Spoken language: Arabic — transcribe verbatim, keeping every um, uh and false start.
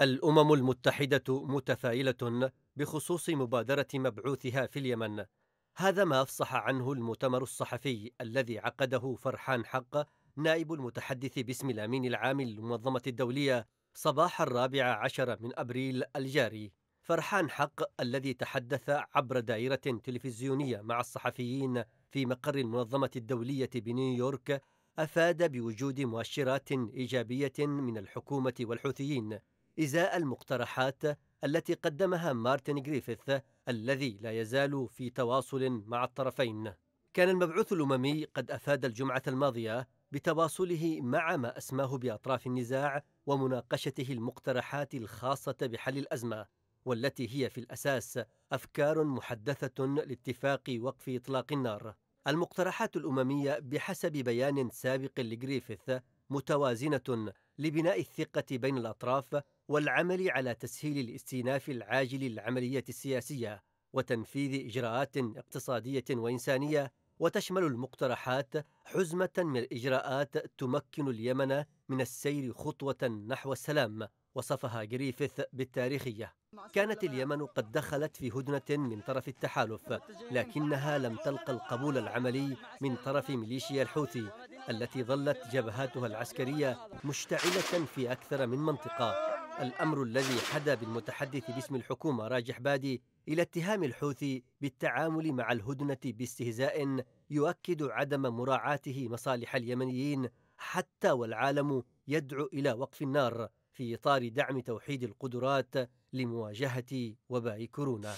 الأمم المتحدة متفائلة بخصوص مبادرة مبعوثها في اليمن. هذا ما أفصح عنه المؤتمر الصحفي الذي عقده فرحان حق نائب المتحدث باسم الأمين العام للمنظمة الدولية صباح الرابع عشر من أبريل الجاري. فرحان حق الذي تحدث عبر دائرة تلفزيونية مع الصحفيين في مقر المنظمة الدولية بنيويورك أفاد بوجود مؤشرات إيجابية من الحكومة والحوثيين إزاء المقترحات التي قدمها مارتن غريفيث الذي لا يزال في تواصل مع الطرفين. كان المبعوث الأممي قد أفاد الجمعة الماضية بتواصله مع ما أسماه بأطراف النزاع ومناقشته المقترحات الخاصة بحل الأزمة، والتي هي في الأساس أفكار محدثة لاتفاق وقف إطلاق النار. المقترحات الأممية بحسب بيان سابق لغريفيث متوازنة لبناء الثقة بين الأطراف والعمل على تسهيل الاستئناف العاجل للعملية السياسية وتنفيذ إجراءات اقتصادية وإنسانية، وتشمل المقترحات حزمة من الإجراءات تمكن اليمن من السير خطوة نحو السلام، وصفها غريفيث بالتاريخية. كانت اليمن قد دخلت في هدنة من طرف التحالف، لكنها لم تلقى القبول العملي من طرف ميليشيا الحوثي التي ظلت جبهاتها العسكرية مشتعلة في أكثر من منطقة، الأمر الذي حدا بالمتحدث باسم الحكومة راجح بادي إلى اتهام الحوثي بالتعامل مع الهدنة باستهزاء يؤكد عدم مراعاته مصالح اليمنيين حتى والعالم يدعو إلى وقف النار في إطار دعم توحيد القدرات لمواجهة وباء كورونا.